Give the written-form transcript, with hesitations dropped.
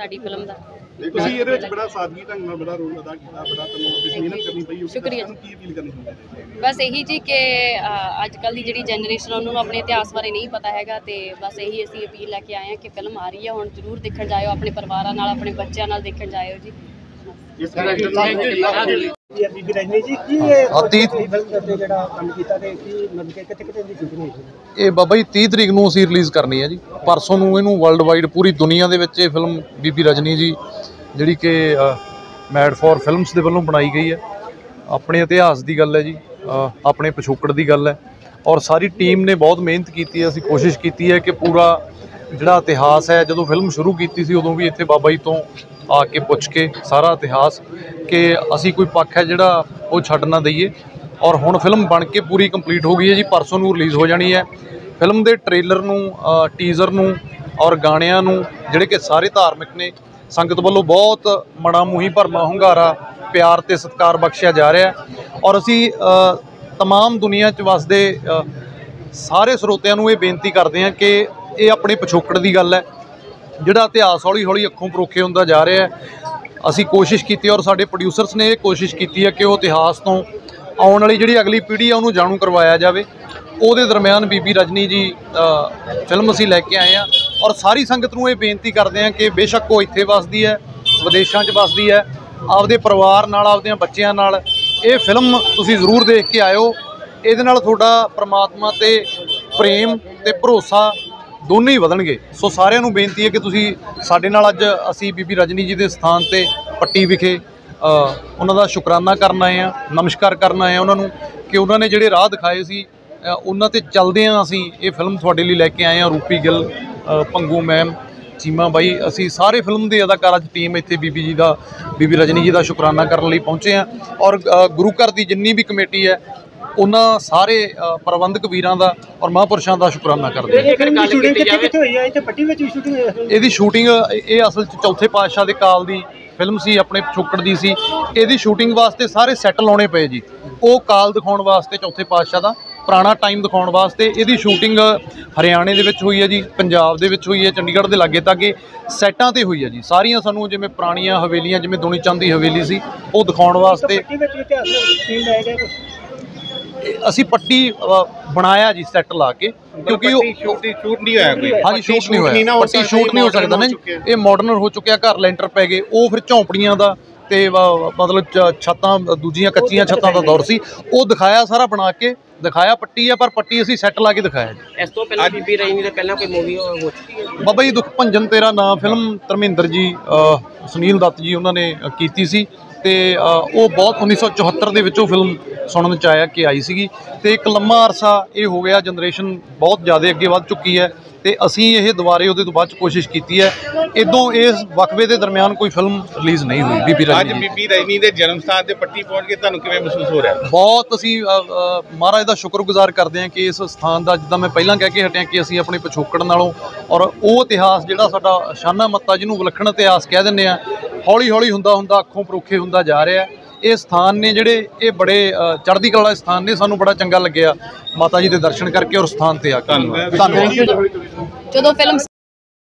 ਸਾਡੀ ਫਿਲਮ ਦਾ। ਤੁਸੀਂ ਇਹਦੇ ਵਿੱਚ ਬੜਾ ਸਾਦਗੀ ਢੰਗ ਨਾਲ ਬੜਾ ਰੋਲ ਅਦਾ ਕੀਤਾ, ਬੜਾ ਤੁਹਾਨੂੰ ਬਿਸਮਿਲਨ ਕਰਨੀ ਪਈ, ਸ਼ੁਕਰੀਆ। ਕੀ ਅਪੀਲ ਕਰਨੀ ਚਾਹੁੰਦੇ? ਬਸ ਇਹੀ ਜੀ ਕਿ ਅੱਜ ਕੱਲ ਦੀ ਜਿਹੜੀ ਜਨਰੇਸ਼ਨ ਉਹਨਾਂ ਨੂੰ ਆਪਣੇ ਇਤਿਹਾਸ ਬਾਰੇ ਨਹੀਂ ਪਤਾ ਹੈਗਾ, ਤੇ ਬਸ ਇਹੀ ਅਸੀਂ ਅਪੀਲ ਲੈ ਕੇ ਆਏ ਹਾਂ ਕਿ ਫਿਲਮ ਆ ਰਹੀ ਹੈ ਹੁਣ ਜ਼ਰੂਰ ਦੇਖਣ ਜਾਇਓ, ਆਪਣੇ ਪਰਿਵਾਰਾਂ ਨਾਲ ਆਪਣੇ ਬੱਚਿਆਂ ਨਾਲ ਦੇਖਣ ਜਾਇਓ ਜੀ। ਇਸ ਤਰ੍ਹਾਂ ਇਹ ਬਾਬਾ ਜੀ 30 ਤਰੀਕ ਨੂੰ ਅਸੀਂ ਰਿਲੀਜ਼ ਕਰਨੀ ਹੈ ਜੀ, ਪਰਸੋਂ ਨੂੰ ਇਹਨੂੰ ਵਰਲਡ ਵਾਈਡ ਪੂਰੀ ਦੁਨੀਆ ਦੇ ਵਿੱਚ ਇਹ ਫਿਲਮ ਬੀਬੀ ਰਜਨੀ ਜੀ ਜਿਹੜੀ ਕਿ ਮੈਡ ਫੋਰ ਫਿਲਮਸ ਦੇ ਵੱਲੋਂ ਬਣਾਈ ਗਈ ਹੈ। ਆਪਣੇ ਇਤਿਹਾਸ ਦੀ ਗੱਲ ਹੈ ਜੀ, ਆਪਣੇ ਪਿਛੋਕੜ ਦੀ ਗੱਲ ਹੈ, ਔਰ ਸਾਰੀ ਟੀਮ ਨੇ ਬਹੁਤ ਮਿਹਨਤ ਕੀਤੀ ਹੈ। ਅਸੀਂ ਕੋਸ਼ਿਸ਼ ਕੀਤੀ ਹੈ ਕਿ ਪੂਰਾ ਜਿਹੜਾ ਇਤਿਹਾਸ ਹੈ, ਜਦੋਂ ਫਿਲਮ ਸ਼ੁਰੂ ਕੀਤੀ ਸੀ ਉਦੋਂ ਵੀ ਇੱਥੇ ਬਾਬਾ ਜੀ ਤੋਂ ਆ ਕੇ ਪੁੱਛ ਕੇ ਸਾਰਾ ਇਤਿਹਾਸ ਕਿ ਅਸੀਂ ਕੋਈ ਪੱਖ ਹੈ ਜਿਹੜਾ ਉਹ ਛੱਡ ਨਾ ਦਈਏ, ਔਰ ਹੁਣ ਫਿਲਮ ਬਣ ਕੇ ਪੂਰੀ ਕੰਪਲੀਟ ਹੋ ਗਈ ਹੈ ਜੀ, ਪਰਸੋਂ ਨੂੰ ਰਿਲੀਜ਼ ਹੋ ਜਾਣੀ ਹੈ। ਫਿਲਮ ਦੇ ਟ੍ਰੇਲਰ ਨੂੰ, ਟੀਜ਼ਰ ਨੂੰ ਔਰ ਗਾਣਿਆਂ ਨੂੰ ਜਿਹੜੇ ਕਿ ਸਾਰੇ ਧਾਰਮਿਕ ਨੇ, ਸੰਗਤ ਵੱਲੋਂ ਬਹੁਤ ਮਣਾ ਮੂੰਹੀ ਭਰਮਾ ਹੁੰਗਾਰਾ ਪਿਆਰ ਤੇ ਸਤਿਕਾਰ ਬਖਸ਼ਿਆ ਜਾ ਰਿਹਾ, ਔਰ ਅਸੀਂ ਤਮਾਮ ਦੁਨੀਆ 'ਚ ਵਸਦੇ ਸਾਰੇ ਸਰੋਤਿਆਂ ਨੂੰ ਇਹ ਬੇਨਤੀ ਕਰਦੇ ਹਾਂ ਕਿ ਇਹ ਆਪਣੇ ਪਿਛੋਕੜ ਦੀ ਗੱਲ ਹੈ, ਜਿਹੜਾ ਇਤਿਹਾਸ ਹੌਲੀ ਹੌਲੀ ਅੱਖੋਂ ਪਰੋਖੇ ਹੁੰਦਾ ਜਾ ਰਿਹਾ। ਅਸੀਂ ਕੋਸ਼ਿਸ਼ ਕੀਤੀ ਔਰ ਸਾਡੇ ਪ੍ਰੋਡਿਊਸਰਸ ਨੇ ਇਹ ਕੋਸ਼ਿਸ਼ ਕੀਤੀ ਹੈ ਕਿ ਉਹ ਇਤਿਹਾਸ ਤੋਂ ਆਉਣ ਵਾਲੀ ਜਿਹੜੀ ਅਗਲੀ ਪੀੜ੍ਹੀ ਆ ਉਹਨੂੰ ਜਾਣੂ ਕਰਵਾਇਆ ਜਾਵੇ। ਉਹਦੇ ਦਰਮਿਆਨ ਬੀਬੀ ਰਜਨੀ ਜੀ ਫਿਲਮ ਅਸੀਂ ਲੈ ਕੇ ਆਏ ਹਾਂ, ਔਰ ਸਾਰੀ ਸੰਗਤ ਨੂੰ ਇਹ ਬੇਨਤੀ ਕਰਦੇ ਹਾਂ ਕਿ ਬੇਸ਼ੱਕ ਉਹ ਇੱਥੇ ਵੱਸਦੀ ਹੈ, ਵਿਦੇਸ਼ਾਂ 'ਚ ਵੱਸਦੀ ਹੈ, ਆਪਦੇ ਪਰਿਵਾਰ ਨਾਲ ਆਪਦੇ ਬੱਚਿਆਂ ਨਾਲ ਇਹ ਫਿਲਮ ਤੁਸੀਂ ਜ਼ਰੂਰ ਦੇਖ ਕੇ ਆਇਓ। ਇਹਦੇ ਨਾਲ ਤੁਹਾਡਾ ਪਰਮਾਤਮਾ 'ਤੇ ਪ੍ਰੇਮ ਅਤੇ ਭਰੋਸਾ ਦੋਨੇ ਹੀ ਵਧਣਗੇ। ਸੋ ਸਾਰਿਆਂ ਨੂੰ ਬੇਨਤੀ ਹੈ ਕਿ ਤੁਸੀਂ ਸਾਡੇ ਨਾਲ ਅੱਜ ਅਸੀਂ ਬੀਬੀ ਰਜਨੀ ਜੀ ਦੇ ਸਥਾਨ ਤੇ ਪੱਟੀ ਵਿਖੇ ਉਹਨਾਂ ਦਾ ਸ਼ੁਕਰਾਨਾ ਕਰਨ ਆਏ ਹਾਂ, ਨਮਸਕਾਰ ਕਰਨ ਆਏ ਹਾਂ ਉਹਨਾਂ ਨੂੰ ਕਿ ਉਹਨਾਂ ਨੇ ਜਿਹੜੇ ਰਾਹ ਦਿਖਾਏ ਸੀ ਉਹਨਾਂ ਤੇ ਚੱਲਦਿਆਂ ਅਸੀਂ ਇਹ ਫਿਲਮ ਤੁਹਾਡੇ ਲਈ ਲੈ ਕੇ ਆਏ ਹਾਂ। ਰੂਪੀ ਗਿੱਲ, ਪੰਗੂ ਮੈਮ, ਚੀਮਾ ਬਾਈ, ਅਸੀਂ ਸਾਰੇ ਫਿਲਮ ਦੇ ਅਦਾਕਾਰਾਂ ਦੀ ਟੀਮ ਇੱਥੇ ਬੀਬੀ ਰਜਨੀ ਜੀ ਦਾ ਸ਼ੁਕਰਾਨਾ ਕਰਨ ਲਈ ਪਹੁੰਚੇ ਹਾਂ, ਔਰ ਗੁਰੂ ਘਰ ਦੀ ਜਿੰਨੀ ਵੀ ਕਮੇਟੀ ਹੈ ਉਹਨਾਂ ਸਾਰੇ ਪ੍ਰਬੰਧਕ ਵੀਰਾਂ ਦਾ ਔਰ ਮਹਾਂਪੁਰਸ਼ਾਂ ਦਾ ਸ਼ੁਕਰਾਨਾ ਕਰਦੇ ਹਾਂ। ਇਹਦੀ ਸ਼ੂਟਿੰਗ ਇਹ ਅਸਲ 'ਚ ਚੌਥੇ ਪਾਤਸ਼ਾਹ ਦੇ ਕਾਲ ਦੀ ਫਿਲਮ ਸੀ, ਆਪਣੇ ਪਿਛੋਕੜ ਦੀ ਸੀ। ਇਹਦੀ ਸ਼ੂਟਿੰਗ ਵਾਸਤੇ ਸਾਰੇ ਸੈੱਟ ਲਾਉਣੇ ਪਏ ਜੀ, ਉਹ ਕਾਲ ਦਿਖਾਉਣ ਵਾਸਤੇ, ਚੌਥੇ ਪਾਤਸ਼ਾਹ ਦਾ ਪੁਰਾਣਾ ਟਾਈਮ ਦਿਖਾਉਣ ਵਾਸਤੇ। ਇਹਦੀ ਸ਼ੂਟਿੰਗ ਹਰਿਆਣੇ ਦੇ ਵਿੱਚ ਹੋਈ ਹੈ ਜੀ, ਪੰਜਾਬ ਦੇ ਵਿੱਚ ਹੋਈ ਹੈ, ਚੰਡੀਗੜ੍ਹ ਦੇ ਲਾਗੇ ਤਾਗੇ ਸੈੱਟਾਂ 'ਤੇ ਹੋਈ ਹੈ ਜੀ। ਸਾਰੀਆਂ ਸਾਨੂੰ ਜਿਵੇਂ ਪੁਰਾਣੀਆਂ ਹਵੇਲੀਆਂ, ਜਿਵੇਂ ਦੁਨੀ ਚੰਦ ਦੀ ਹਵੇਲੀ ਸੀ, ਉਹ ਦਿਖਾਉਣ ਵਾਸਤੇ ਅਸੀਂ ਪੱਟੀ ਬਣਾਇਆ ਜੀ ਸੈੱਟ ਲਾ ਕੇ, ਕਿਉਂਕਿ ਸ਼ੂਟ ਨਹੀਂ ਹੋਇਆ ਕੋਈ। ਹਾਂਜੀ, ਸ਼ੂਟ ਨਹੀਂ ਹੋਇਆ, ਪੱਟੀ ਸ਼ੂਟ ਨਹੀਂ ਹੋ ਸਕਦਾ ਨਾ, ਇਹ ਮਾਡਰਨ ਹੋ ਚੁੱਕਿਆ, ਘਰ ਲੈਂਟਰ ਪੈ ਗਏ, ਉਹ ਫਿਰ ਝੌਂਪੜੀਆਂ ਦਾ ਤੇ ਮਤਲਬ ਛੱਤਾਂ ਦੂਜੀਆਂ ਕੱਚੀਆਂ ਛੱਤਾਂ ਦਾ ਦੌਰ ਸੀ, ਉਹ ਦਿਖਾਇਆ, ਸਾਰਾ ਬਣਾ ਕੇ ਦਿਖਾਇਆ। ਪੱਟੀ ਆ, ਪਰ ਪੱਟੀ ਅਸੀਂ ਸੈੱਟ ਲਾ ਕੇ ਦਿਖਾਇਆ ਜੀ। ਇਸ ਤੋਂ ਪਹਿਲਾਂ ਬੀਬੀ ਰਜਨੀ ਦੇ ਪਹਿਲਾਂ ਕੋਈ ਮੂਵੀ ਹੋ ਚੁੱਕੀ ਹੈ? ਬਾਬਾ ਜੀ ਦੁੱਖ ਭੰਜਨ ਤੇਰਾ ਨਾਮ ਫਿਲਮ ਧਰਮੇਂਦਰ ਜੀ, ਸੁਨੀਲ ਦੱਤ ਜੀ ਉਹਨਾਂ ਨੇ ਕੀਤੀ ਸੀ, ਤੇ ਉਹ ਬਹੁਤ 1974 ਦੇ ਵਿੱਚ ਉਹ ਫਿਲਮ ਸੁਣਨ 'ਚ ਆਇਆ ਕਿ ਆਈ ਸੀਗੀ, ਤੇ ਇੱਕ ਲੰਮਾ ਅਰਸਾ ਇਹ ਹੋ ਗਿਆ, ਜਨਰੇਸ਼ਨ ਬਹੁਤ ਜ਼ਿਆਦਾ ਅੱਗੇ ਵੱਧ ਚੁੱਕੀ ਹੈ, ਤੇ ਅਸੀਂ ਇਹ ਦੁਬਾਰੇ ਉਹਦੇ ਤੋਂ ਬਾਅਦ 'ਚ ਕੋਸ਼ਿਸ਼ ਕੀਤੀ ਹੈ। ਇਦੋਂ ਇਸ ਵਕਫੇ ਦੇ ਦਰਮਿਆਨ ਕੋਈ ਫਿਲਮ ਰਿਲੀਜ਼ ਨਹੀਂ ਹੋਈ। ਬੀਬੀ ਰਜਨੀ ਦੇ ਜਨਮ ਸਥਾਨ ਤੇ ਪੱਟੀ ਪਹੁੰਚ ਕੇ ਤੁਹਾਨੂੰ ਕਿਵੇਂ ਮਹਿਸੂਸ ਹੋ ਰਿਹਾ? ਬਹੁਤ ਅਸੀਂ ਮਹਾਰਾਜ ਦਾ ਸ਼ੁਕਰਗੁਜ਼ਾਰ ਕਰਦੇ ਹਾਂ ਕਿ ਇਸ ਸਥਾਨ ਦਾ, ਜਿੱਦਾਂ ਮੈਂ ਪਹਿਲਾਂ ਕਹਿ ਕੇ ਹਟਿਆ ਕਿ ਅਸੀਂ ਆਪਣੇ ਪਿਛੋਕੜ ਨਾਲੋਂ ਔਰ ਉਹ ਇਤਿਹਾਸ ਜਿਹੜਾ ਸਾਡਾ ਸ਼ਾਨਾ ਮੱਤਾ, ਜਿਹਨੂੰ ਵਿਲੱਖਣ ਇਤਿਹਾਸ ਕਹਿ ਦਿੰਦੇ ਆ, ਹੌਲੀ ਹੌਲੀ ਹੁੰਦਾ ਹੁੰਦਾ ਅੱਖੋਂ ਪਰੋਖੇ ਹੁੰਦਾ ਜਾ ਰਿਹਾ। ਇਹ ਸਥਾਨ ਨੇ ਜਿਹੜੇ, ਇਹ ਬੜੇ ਚੜ੍ਹਦੀ ਕਲਾ ਵਾਲੇ ਸਥਾਨ ਨੇ, ਸਾਨੂੰ ਬੜਾ ਚੰਗਾ ਲੱਗਿਆ ਮਾਤਾ ਜੀ ਦੇ ਦਰਸ਼ਨ ਕਰਕੇ ਔਰ ਸਥਾਨ ਤੇ ਆ ਕੇ। ਧੰਨਵਾਦ। ਜਦੋਂ ਫਿਲਮ